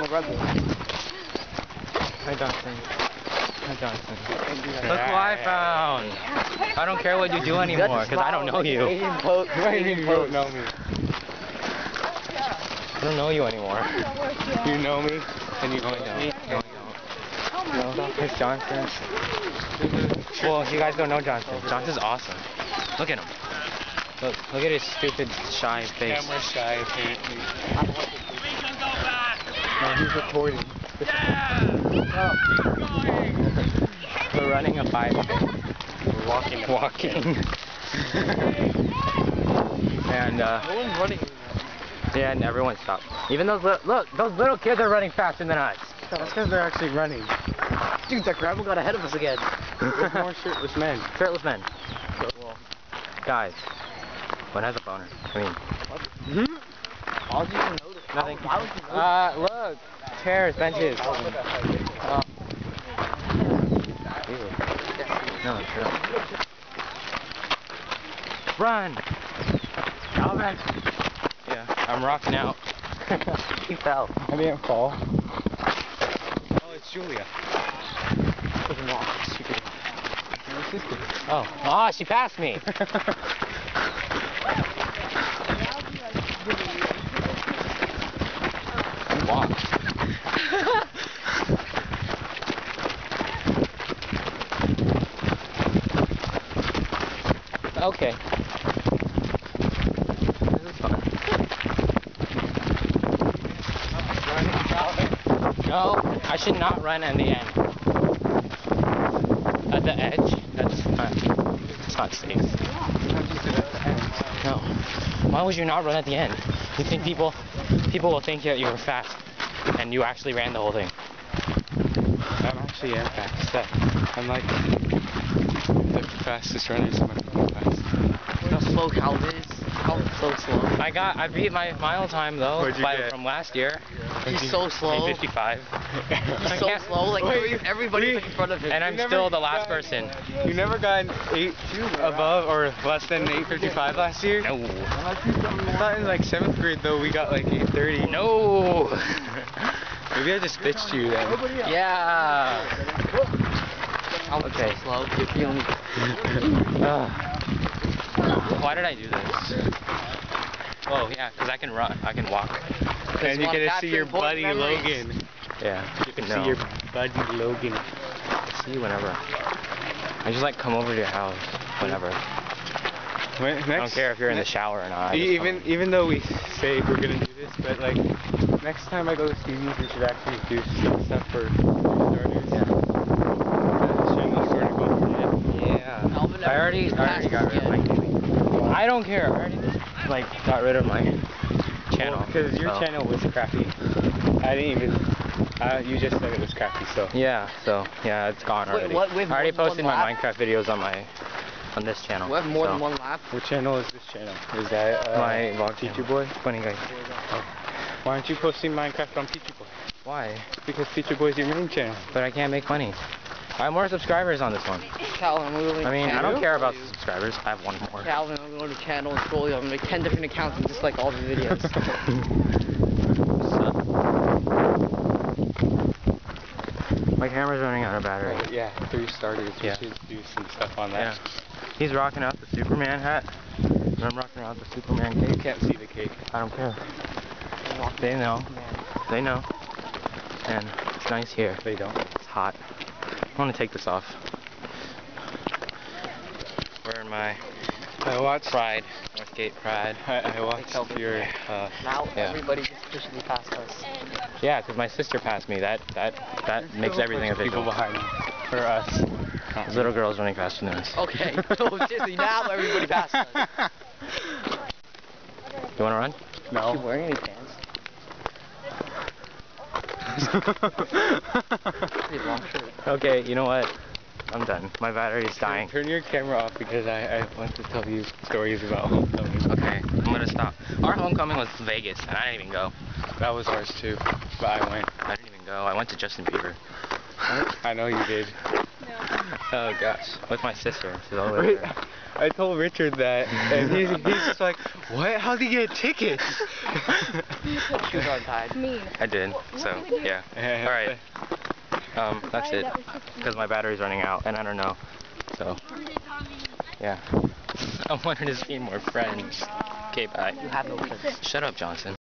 my brother. Hi, Johnson. Hi, Johnson. Look what I found. I don't care what you do anymore, because I don't know you. You don't know me. I don't know you anymore. You know me, and you don't know me. No, it's Johnson. Well, you guys don't know Johnson. Johnson's awesome. Look at him. Look at his stupid shy face. Camera shy, apparently. We can go back. No, he's recording. Yeah. Oh. We're running a bike. We're walking. And no one's running. Yeah, and everyone stopped. Even those look, those little kids are running faster than us. That's because they're actually running. Dude, that gravel got ahead of us again. There's more shirtless men. Shirtless men. Cool. Guys. One has a boner. I mean, what? Mm-hmm. All you can notice. Nothing. Look. Chairs, benches. No, it's real. Run! Calvin! Yeah, I'm rocking out. He fell. I didn't fall. Oh, it's Julia. She can walk. She can walk. Oh. Ah, she passed me! Walk. Okay. This is fun. No, I should not run at the end. At the edge? That's not safe. No. Why would you not run at the end? You think people will think that you were fast, and you actually ran the whole thing. I'm actually fast. I'm like the fastest runner. How slow Calvin is. Calvin's so slow. I beat my mile time though from last year. He's so slow. 55. He's so slow. Like everybody's in front of him. And I'm still the last person. You never got 8 above or less than 8:55 last year? No. I thought in like 7th grade though we got like 8:30. No. Maybe I just bitched you then. Yeah. Okay. Slow. You're feeling. Why did I do this? Oh yeah, because I can run. I can walk. And you get to see your buddy Logan. Yeah. You can see your buddy Logan. See you whenever. I just like come over to your house whenever. I don't care if you're in the shower or not. Even though we say we're gonna do this, but like next time I go to Stevie's, we should actually do stuff for starters. Yeah. Yeah. I already got rid of my. I don't care. I already like got rid of my channel because your channel was crappy. I didn't even. You just said it was crappy, so. Yeah. So yeah, it's gone already. Wait, what, I already posted my Minecraft videos on this channel. We have more than one lap. What channel is this channel? Is that my vlog Pichu Boy? Funny guy. Oh. Why aren't you posting Minecraft on Pichu Boy? Why? Because Pichu Boy is your main channel. But I can't make money. I have more subscribers on this one. Calvin, I don't care about the subscribers. I have one more. Calvin, I'm going to channel and scroll you. I'm going to make 10 different accounts and just like all the videos. My camera's running out of battery. Right, yeah, 3 starters. Yeah. We should do some stuff on that. Yeah. He's rocking out the Superman hat. And I'm rocking out the Superman cake. You can't see the cake. I don't care. They know. They know. And it's nice here. They don't. It's hot. I want to take this off. Where am I? I watched Pride, Northgate Pride. I watched your. Now everybody just pushes past us. Yeah, because my sister passed me. That makes everything official. People behind for us. Little girls running faster than us. Okay. So seriously, now everybody passed us. You want to run? No. Is she wearing any pants? Okay, you know what? I'm done. My battery is dying. Turn your camera off because I want to tell you stories about homecoming. Okay, I'm gonna stop. Our homecoming was Vegas, and I didn't even go. That was ours too, but I went. I didn't even go. I went to Justin Bieber. I know you did. No. Oh gosh, with my sister. She's all over there. I told Richard that, and he's just like, what? How did he get tickets? She was untied. Mean. I did, so, yeah. Alright. That's it. Because my battery's running out, and I don't know. So, yeah. I'm wondering to see more friends. Okay, bye. You have no friends. Shut up, Johnson.